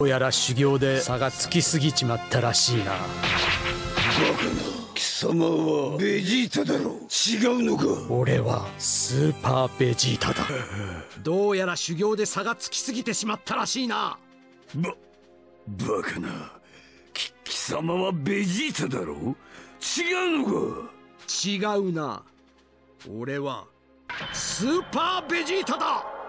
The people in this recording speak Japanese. どうやら修行で差がつきすぎちまったらしいな。僕の貴様はベジータだろう。違うのか。俺はスーパーベジータだ。どうやら修行で差がつきすぎてしまったらしいな。バカな。貴様はベジータだろう。違うのか。違うな。俺はスーパーベジータだ。